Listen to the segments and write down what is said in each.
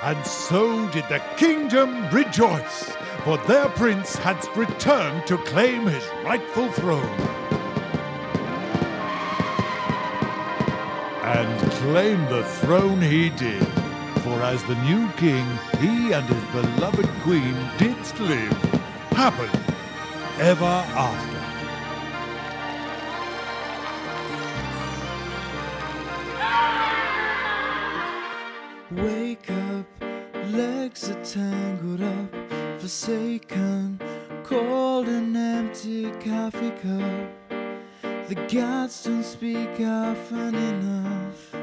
And so did the kingdom rejoice, for their prince had returned to claim his rightful throne. And claim the throne he did, for as the new king, he and his beloved queen didst live, happily ever after. Wake up, legs are tangled up, forsaken, cold and empty coffee cup. The gods don't speak often enough.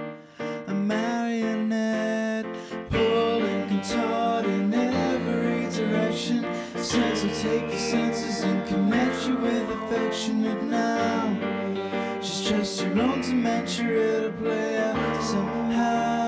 A marionette, pulling, contorting in every direction. Sense will take your senses and connect you with affectionate now. She's just your own dementia player somehow.